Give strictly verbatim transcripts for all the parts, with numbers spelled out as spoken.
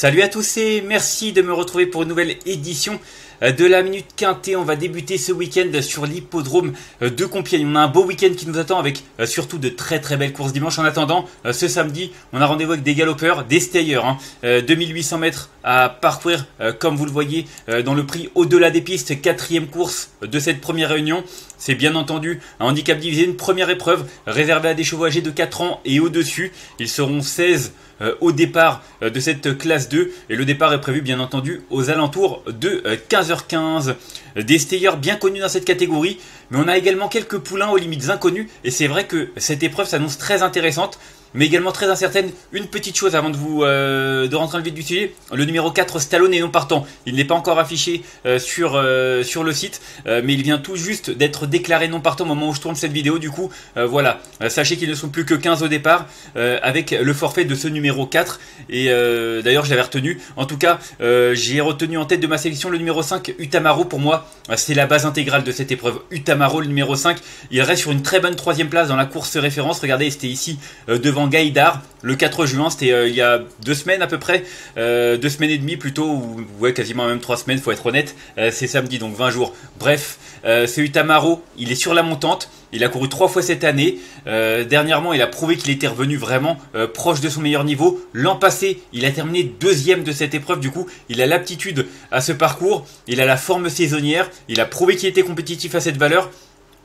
Salut à tous et merci de me retrouver pour une nouvelle édition de la Minute Quintée. On va débuter ce week-end sur l'hippodrome de Compiègne. On a un beau week-end qui nous attend avec surtout de très très belles courses dimanche. En attendant, ce samedi, on a rendez-vous avec des galopeurs, des stayers. Hein. deux mille huit cents mètres à parcourir, comme vous le voyez, dans le prix Au-delà des pistes. Quatrième course de cette première réunion. C'est bien entendu un handicap divisé, une première épreuve réservée à des chevaux âgés de quatre ans et au-dessus. Ils seront seize au départ de cette classe deux et le départ est prévu bien entendu aux alentours de quinze heures quinze. Des stayers bien connus dans cette catégorie, mais on a également quelques poulains aux limites inconnues et c'est vrai que cette épreuve s'annonce très intéressante mais également très incertaine. Une petite chose avant de vous euh, de rentrer dans le vif du sujet, le numéro quatre Stallone est non partant, il n'est pas encore affiché euh, sur, euh, sur le site euh, mais il vient tout juste d'être déclaré non partant au moment où je tourne cette vidéo. Du coup euh, voilà, euh, sachez qu'ils ne sont plus que quinze au départ euh, avec le forfait de ce numéro quatre et euh, d'ailleurs je l'avais retenu, en tout cas euh, j'ai retenu en tête de ma sélection le numéro cinq Utamaro. Pour moi c'est la base intégrale de cette épreuve. Utamaro, le numéro cinq, il reste sur une très bonne troisième place dans la course référence, regardez c'était ici euh, devant Gaïdar le quatre juin, c'était euh, il y a deux semaines à peu près, euh, deux semaines et demie plutôt, ou ouais, quasiment même trois semaines, faut être honnête, euh, c'est samedi donc vingt jours. Bref, euh, c'est Utamaro, il est sur la montante, il a couru trois fois cette année, euh, dernièrement il a prouvé qu'il était revenu vraiment euh, proche de son meilleur niveau. L'an passé il a terminé deuxième de cette épreuve, du coup il a l'aptitude à ce parcours, il a la forme saisonnière, il a prouvé qu'il était compétitif à cette valeur.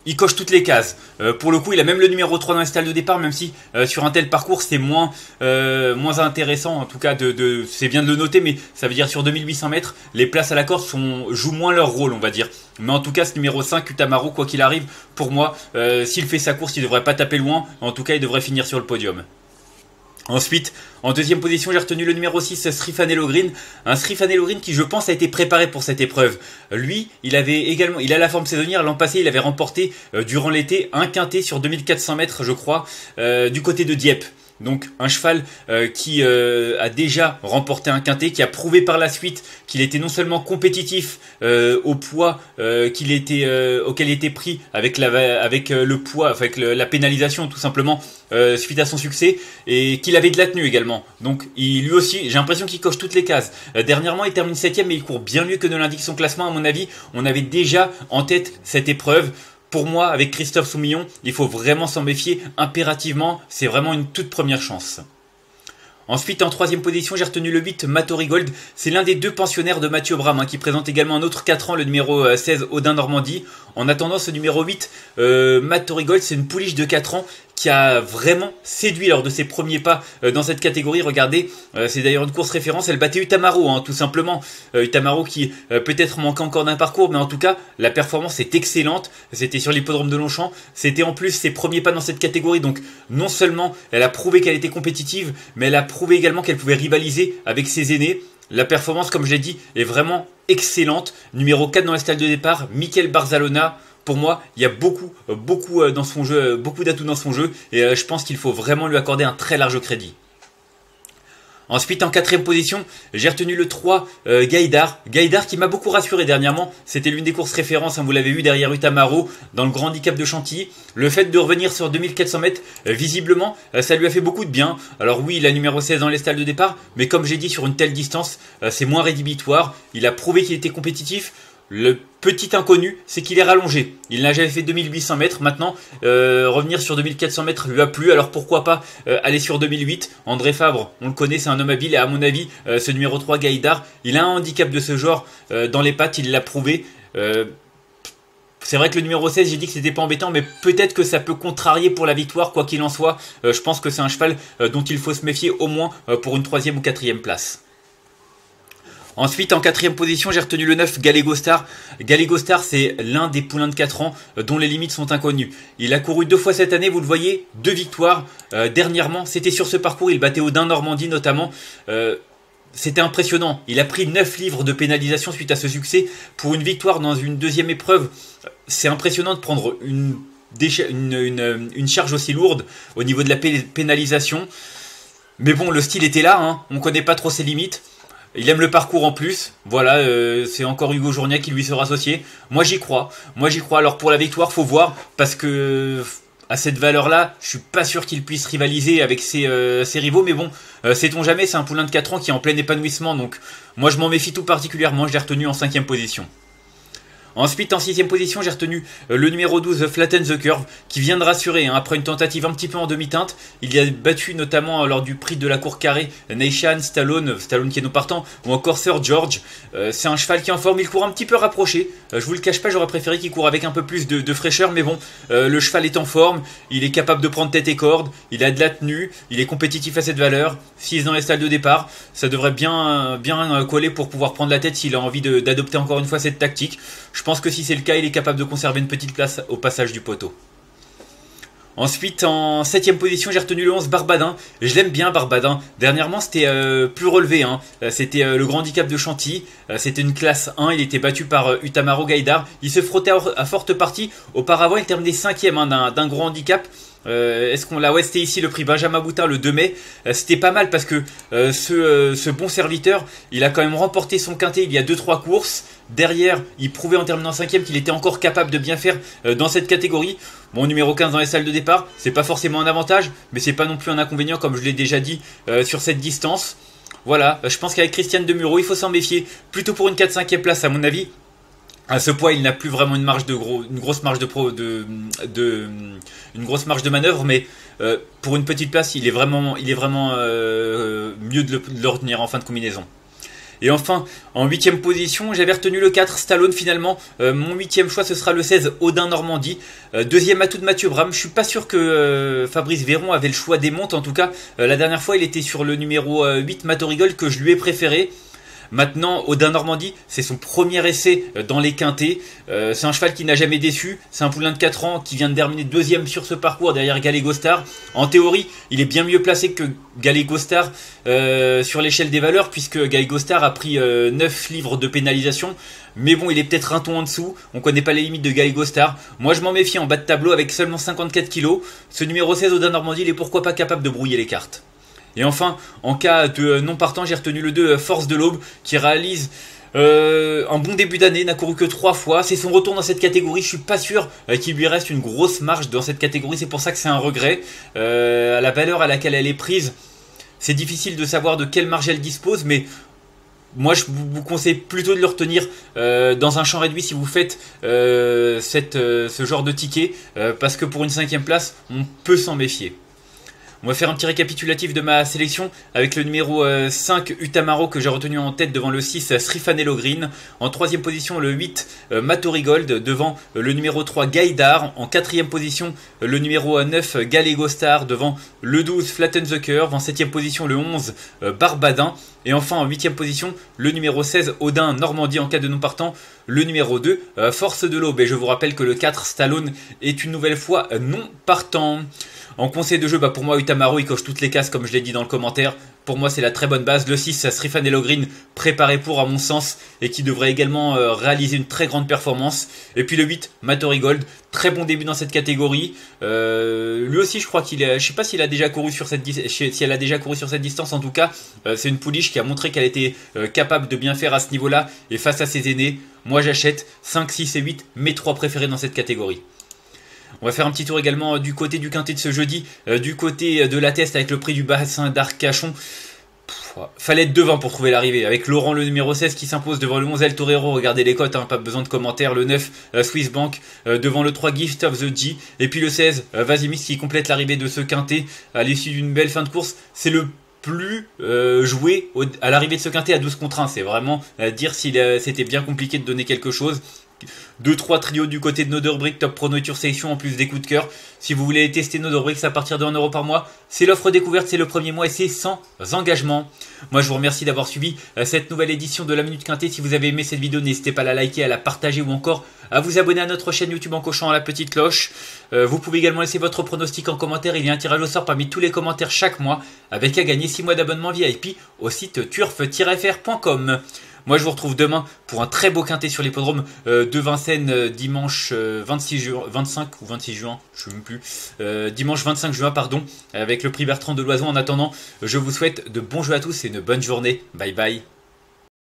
Il coche toutes les cases. Euh, pour le coup, il a même le numéro trois dans les stalles de départ, même si euh, sur un tel parcours, c'est moins, euh, moins intéressant. En tout cas, de, de, c'est bien de le noter, mais ça veut dire sur deux mille huit cents mètres, les places à la corde sont, jouent moins leur rôle, on va dire. Mais en tout cas, ce numéro cinq, Utamaro, quoi qu'il arrive, pour moi, euh, s'il fait sa course, il ne devrait pas taper loin. En tout cas, il devrait finir sur le podium. Ensuite, en deuxième position, j'ai retenu le numéro six, Scrivanello Green. Un Scrivanello Green qui, je pense, a été préparé pour cette épreuve. Lui, il avait également, il a la forme saisonnière. L'an passé, il avait remporté, euh, durant l'été, un quintet sur deux mille quatre cents mètres, je crois, euh, du côté de Dieppe. Donc un cheval euh, qui euh, a déjà remporté un quintet, qui a prouvé par la suite qu'il était non seulement compétitif euh, au poids euh, qu'il était, euh, auquel il était pris avec, la, avec euh, le poids, avec le, la pénalisation tout simplement euh, suite à son succès, et qu'il avait de la tenue également. Donc il, lui aussi, j'ai l'impression qu'il coche toutes les cases. Euh, dernièrement, il termine septième et il court bien mieux que ne l'indique son classement. À mon avis, on avait déjà en tête cette épreuve. Pour moi, avec Christophe Soumillon, il faut vraiment s'en méfier impérativement. C'est vraiment une toute première chance. Ensuite, en troisième position, j'ai retenu le huit, Mato Rigold. C'est l'un des deux pensionnaires de Mathieu Brahmin, hein, qui présente également un autre quatre ans, le numéro seize, Odin Normandie. En attendant, ce numéro huit, euh, Mato Rigold, c'est une pouliche de quatre ans qui a vraiment séduit lors de ses premiers pas dans cette catégorie. Regardez, c'est d'ailleurs une course référence, elle battait Utamaro, hein, tout simplement. Utamaro qui peut-être manque encore d'un parcours, mais en tout cas, la performance est excellente. C'était sur l'hippodrome de Longchamp, c'était en plus ses premiers pas dans cette catégorie. Donc non seulement elle a prouvé qu'elle était compétitive, mais elle a prouvé également qu'elle pouvait rivaliser avec ses aînés. La performance, comme je l'ai dit, est vraiment excellente. Numéro quatre dans la stalles de départ, Michael Barzalona. Pour moi, il y a beaucoup, beaucoup dans son jeu, beaucoup d'atouts dans son jeu, et je pense qu'il faut vraiment lui accorder un très large crédit. Ensuite, en quatrième position, j'ai retenu le trois, euh, Gaïdar. Gaïdar qui m'a beaucoup rassuré dernièrement. C'était l'une des courses références, hein, vous l'avez vu, derrière Utamaro, dans le grand handicap de Chantilly. Le fait de revenir sur deux mille quatre cents mètres, euh, visiblement, euh, ça lui a fait beaucoup de bien. Alors oui, il a numéro seize dans les stalles de départ, mais comme j'ai dit, sur une telle distance, euh, c'est moins rédhibitoire. Il a prouvé qu'il était compétitif. Le petit inconnu, c'est qu'il est rallongé. Il n'a jamais fait deux mille huit cents mètres. Maintenant, euh, revenir sur deux mille quatre cents mètres lui a plu. Alors pourquoi pas euh, aller sur deux mille huit. André Favre, on le connaît, c'est un homme habile. Et à mon avis, euh, ce numéro trois, Gaïdar, il a un handicap de ce genre euh, dans les pattes. Il l'a prouvé. Euh, c'est vrai que le numéro seize, j'ai dit que c'était pas embêtant. Mais peut-être que ça peut contrarier pour la victoire. Quoi qu'il en soit, euh, je pense que c'est un cheval euh, dont il faut se méfier au moins euh, pour une troisième ou quatrième place. Ensuite, en quatrième position, j'ai retenu le neuf, Gallego Star. Gallego Star, c'est l'un des poulains de quatre ans dont les limites sont inconnues. Il a couru deux fois cette année, vous le voyez, deux victoires. Euh, dernièrement, c'était sur ce parcours, il battait Odin Normandie notamment. Euh, c'était impressionnant. Il a pris neuf livres de pénalisation suite à ce succès pour une victoire dans une deuxième épreuve. C'est impressionnant de prendre une, une, une, une charge aussi lourde au niveau de la pénalisation. Mais bon, le style était là, hein. On ne connaît pas trop ses limites. Il aime le parcours en plus, voilà, euh, c'est encore Hugo Journiac qui lui sera associé. Moi j'y crois, moi j'y crois. Alors pour la victoire, faut voir, parce que à cette valeur-là, je suis pas sûr qu'il puisse rivaliser avec ses, euh, ses rivaux, mais bon, euh, sait-on jamais, c'est un poulain de quatre ans qui est en plein épanouissement, donc moi je m'en méfie tout particulièrement, je l'ai retenu en cinquième position. Ensuite, en sixième position, j'ai retenu le numéro douze, Flatten the Curve, qui vient de rassurer hein, après une tentative un petit peu en demi-teinte. Il a battu notamment lors du prix de la Cour carrée Nashan, Stallone, Stallone qui est nos partants, ou encore Sir George. Euh, c'est un cheval qui est en forme, il court un petit peu rapproché. Euh, je vous le cache pas, j'aurais préféré qu'il court avec un peu plus de, de fraîcheur, mais bon, euh, le cheval est en forme, il est capable de prendre tête et corde, il a de la tenue, il est compétitif à cette valeur. S'il est dans les stalles de départ, ça devrait bien, bien coller pour pouvoir prendre la tête s'il a envie d'adopter encore une fois cette tactique. Je Je pense que si c'est le cas, il est capable de conserver une petite place au passage du poteau. Ensuite, en septième position, j'ai retenu le onze, Barbadin. Je l'aime bien, Barbadin. Dernièrement, c'était euh, plus relevé. Hein. C'était euh, le grand handicap de Chantilly. Euh, c'était une classe un. Il était battu par euh, Utamaro, Gaïdar. Il se frottait à, à forte partie. Auparavant, il terminait cinquième hein, d'un gros handicap. Euh, Est-ce qu'on l'a ouais, c'était ici le prix Benjamin Boutin le deux mai. Euh, c'était pas mal parce que euh, ce, euh, ce bon serviteur, il a quand même remporté son quintet il y a deux trois courses. Derrière, il prouvait en terminant cinquième qu'il était encore capable de bien faire euh, dans cette catégorie. Bon, numéro quinze dans les salles de départ, c'est pas forcément un avantage, mais c'est pas non plus un inconvénient comme je l'ai déjà dit euh, sur cette distance. Voilà, je pense qu'avec Christiane Demuro, il faut s'en méfier. Plutôt pour une quatre cinquième place à mon avis. À ce poids, il n'a plus vraiment une marge de gros, une grosse marge de, pro, de, de une grosse marge de manœuvre, mais euh, pour une petite place, il est vraiment, il est vraiment euh, mieux de le, de le retenir en fin de combinaison. Et enfin, en huitième position, j'avais retenu le quatre, Stallone finalement. Euh, mon huitième choix, ce sera le seize, Odin Normandie. Euh, deuxième atout de Mathieu Brahmin. Je suis pas sûr que euh, Fabrice Véron avait le choix des montes. En tout cas, euh, la dernière fois, il était sur le numéro euh, huit, Mato Rigold, que je lui ai préféré. Maintenant, Odin Normandie, c'est son premier essai dans les quintés. Euh, c'est un cheval qui n'a jamais déçu. C'est un poulain de quatre ans qui vient de terminer deuxième sur ce parcours derrière Gallego Star. En théorie, il est bien mieux placé que Gallego Star euh, sur l'échelle des valeurs, puisque Gallego Star a pris euh, neuf livres de pénalisation. Mais bon, il est peut-être un ton en dessous. On ne connaît pas les limites de Gallego Star. Moi, je m'en méfie en bas de tableau avec seulement cinquante-quatre kilos. Ce numéro seize, Odin Normandie, il est pourquoi pas capable de brouiller les cartes. Et enfin, en cas de non partant, j'ai retenu le deux, Force de l'Aube, qui réalise euh, un bon début d'année, n'a couru que trois fois. C'est son retour dans cette catégorie, je suis pas sûr euh, qu'il lui reste une grosse marge dans cette catégorie, c'est pour ça que c'est un regret. Euh, à la valeur à laquelle elle est prise, c'est difficile de savoir de quelle marge elle dispose, mais moi je vous conseille plutôt de le retenir euh, dans un champ réduit si vous faites euh, cette, euh, ce genre de ticket, euh, parce que pour une cinquième place, on peut s'en méfier. On va faire un petit récapitulatif de ma sélection avec le numéro cinq, Utamaro, que j'ai retenu en tête devant le six, Scrivanello Green. En troisième position, le huit, Mato Rigold, devant le numéro trois, Gaïdar. En quatrième position, le numéro neuf, Gallego Star, devant le douze, Flatten the Curve. En septième position, le onze, Barbadin. Et enfin, en huitième position, le numéro seize, Odin Normandie. En cas de non partant, le numéro deux, Force de l'Aube. Et je vous rappelle que le quatre, Stallone, est une nouvelle fois non partant. En conseil de jeu, bah pour moi, Utamaro, il coche toutes les cases, comme je l'ai dit dans le commentaire. Pour moi, c'est la très bonne base. Le six, Srifanello Green, préparé pour, à mon sens, et qui devrait également euh, réaliser une très grande performance. Et puis le huit, Mato Rigold, très bon début dans cette catégorie. Euh, lui aussi, je crois qu'il est... Je sais pas s'il a déjà couru sur cette si elle a déjà couru sur cette distance. En tout cas, euh, c'est une pouliche qui a montré qu'elle était euh, capable de bien faire à ce niveau-là. Et face à ses aînés, moi, j'achète cinq, six et huit, mes trois préférés dans cette catégorie. On va faire un petit tour également du côté du quintet de ce jeudi, euh, du côté de la test avec le prix du bassin d'Arcachon. Fallait être devant pour trouver l'arrivée. Avec Laurent, le numéro seize, qui s'impose devant le Monzel Torero. Regardez les cotes, hein, pas besoin de commentaires. Le neuf, euh, Swiss Bank, euh, devant le trois, Gift of the G. Et puis le seize, euh, Vasimis, qui complète l'arrivée de ce quintet à l'issue d'une belle fin de course. C'est le plus euh, joué au, à l'arrivée de ce quintet à douze contre un. C'est vraiment à dire si euh, c'était bien compliqué de donner quelque chose. deux trois trios du côté de Noderbrick, top pronoture sélection en plus des coups de cœur. Si vous voulez tester Noderbrick à partir de un euro par mois, c'est l'offre découverte, c'est le premier mois et c'est sans engagement. Moi je vous remercie d'avoir suivi cette nouvelle édition de la Minute Quintet. Si vous avez aimé cette vidéo, n'hésitez pas à la liker, à la partager ou encore à vous abonner à notre chaîne YouTube en cochant la petite cloche. Euh, vous pouvez également laisser votre pronostic en commentaire. Il y a un tirage au sort parmi tous les commentaires chaque mois avec à gagner six mois d'abonnement V I P au site turf tiret f r point com. Moi, je vous retrouve demain pour un très beau quintet sur l'hippodrome de Vincennes, dimanche vingt-six juin, vingt-cinq ou vingt-six juin, je ne sais même plus, euh, dimanche vingt-cinq juin, pardon, avec le prix Bertrand de Loison. En attendant, je vous souhaite de bons jeux à tous et une bonne journée. Bye bye.